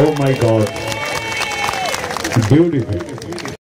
Oh my God, beautiful.